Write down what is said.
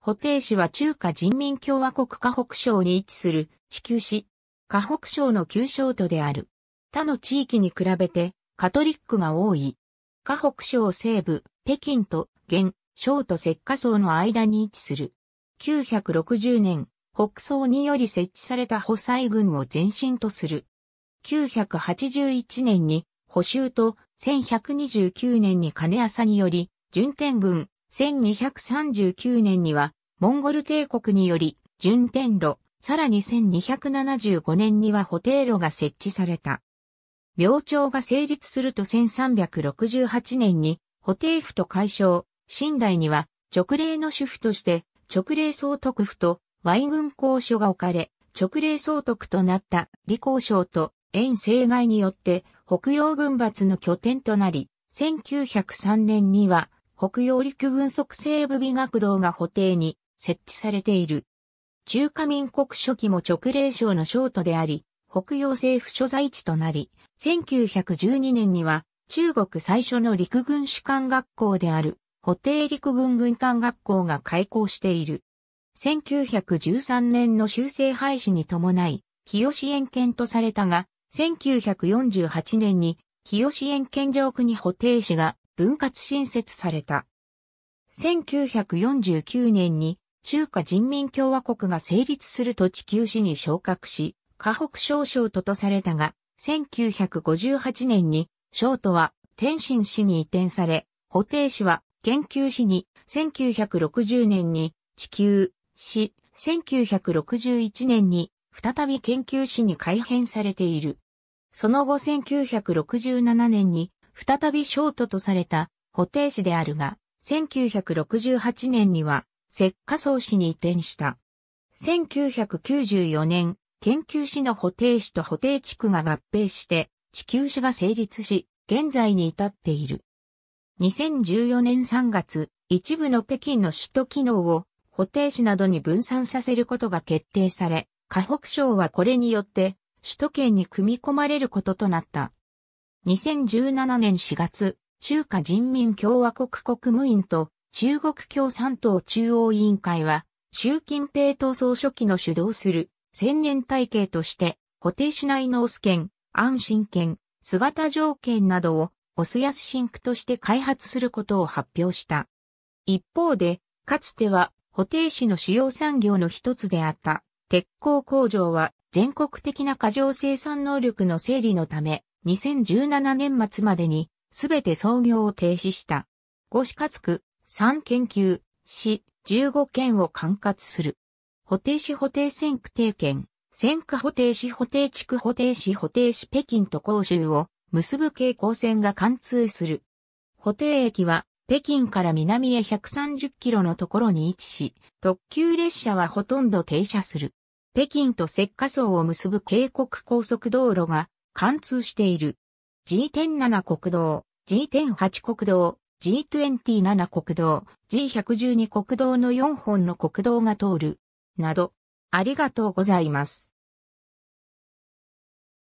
保定市は中華人民共和国河北省に位置する地級市。河北省の旧省都である。他の地域に比べてカトリックが多い。河北省西部、北京と現、省都石家荘の間に位置する。960年、北宋により設置された保西軍を前身とする。981年に補修と1129年に金浅により、順天軍、1239年にはモンゴル帝国により、順天路、さらに1275年には保定路が設置された。明朝が成立すると1368年に保定府と改称、清代には勅令の主府として勅令総督府と淮軍公署が置かれ、勅令総督となった李鴻章と袁世凱によって北洋軍閥の拠点となり、1903年には北洋陸軍即西部美学堂が保定に設置されている。中華民国初期も勅令省の省都であり、北洋政府所在地となり、1912年には中国最初の陸軍士官学校である保定陸軍軍官学校が開校している。1913年の修正廃止に伴い、清園県とされたが、1948年に清園県上区に保定市が分割新設された。1949年に、中華人民共和国が成立すると地級市に昇格し、河北省省都とされたが、1958年に、省都は天津市に移転され、保定市は県級市に、1960年に地級市、1961年に再び県級市に改編されている。その後1967年に、再び省都とされた保定市であるが、1968年には、石家荘市に移転した。1994年、県級市の保定市と保定地区が合併して、地級市が成立し、現在に至っている。2014年3月、一部の北京の首都機能を保定市などに分散させることが決定され、河北省はこれによって首都圏に組み込まれることとなった。2017年4月、中華人民共和国国務院と、中国共産党中央委員会は、習近平党総書記の主導する千年体系として、保定市内の穢県、安新県、姿城県などを穢安新区として開発することを発表した。一方で、かつては保定市の主要産業の一つであった鉄鋼工場は全国的な過剰生産能力の整理のため、2017年末までに全て操業を停止した。五市下区3県級市15県を管轄する。保定市保定専区定県、専区保定市保定地区保定市保定市北京と広州を結ぶ京杭線が貫通する。保定駅は北京から南へ130キロのところに位置し、特急列車はほとんど停車する。北京と石家荘を結ぶ京杭高速道路が貫通している。G.7 国道、G.8 国道、G27 国道、G112 国道の4本の国道が通る、など、ありがとうございます。